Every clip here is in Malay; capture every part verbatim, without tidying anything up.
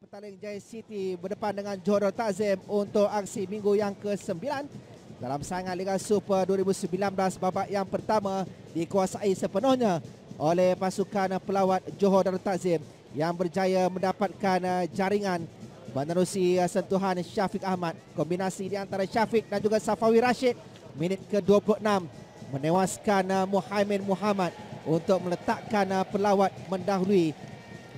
Petaling Jaya City berdepan dengan Johor Ta'zim untuk aksi minggu yang kesembilan dalam saingan Liga Super dua ribu sembilan belas babak yang pertama dikuasai sepenuhnya oleh pasukan pelawat Johor Darul Ta'zim yang berjaya mendapatkan jaringan menerusi sentuhan Shafiq Ahmad. Kombinasi di antara Shafiq dan juga Safawi Rashid minit ke dua puluh enam menewaskan Muhaimin Mukhammad untuk meletakkan pelawat mendahului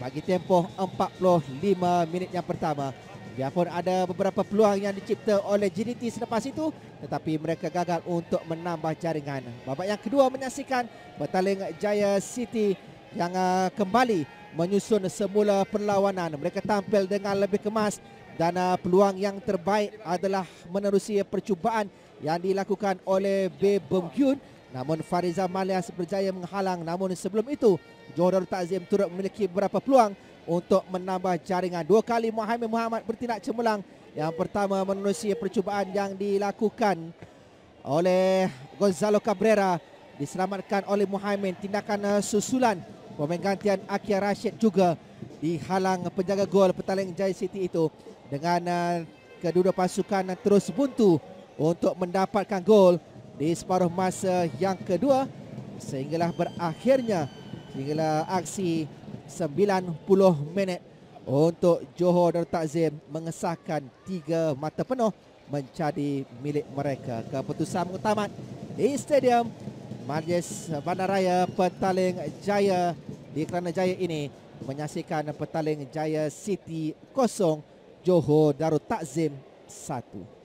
bagi tempoh empat puluh lima minit yang pertama. Biarpun ada beberapa peluang yang dicipta oleh J D T selepas itu, tetapi mereka gagal untuk menambah jaringan. Babak yang kedua menyaksikan Petaling Jaya City yang uh, kembali menyusun semula perlawanan. Mereka tampil dengan lebih kemas dan uh, peluang yang terbaik adalah menerusi percubaan yang dilakukan oleh Bae Bung Yun. Namun Fariza Malia berjaya menghalang. Namun sebelum itu Johor Darul Ta'zim turut memiliki beberapa peluang untuk menambah jaringan. Dua kali Muhaimin Mukhammad bertindak cemerlang. Yang pertama menerusi percubaan yang dilakukan oleh Gonzalo Cabrera, diselamatkan oleh Muhaimin. Tindakan susulan pemain gantian Akia Rashid juga dihalang penjaga gol Petaling Jaya City itu, dengan kedua pasukan terus buntu untuk mendapatkan gol di separuh masa yang kedua, sehinggalah berakhirnya sehinggalah aksi sembilan puluh minit untuk Johor Darul Ta'zim mengesahkan tiga mata penuh menjadi milik mereka. Keputusan mengutama di Stadium Majlis Bandaraya Petaling Jaya di Kerana Jaya ini menyaksikan Petaling Jaya City kosong Johor Darul Ta'zim satu.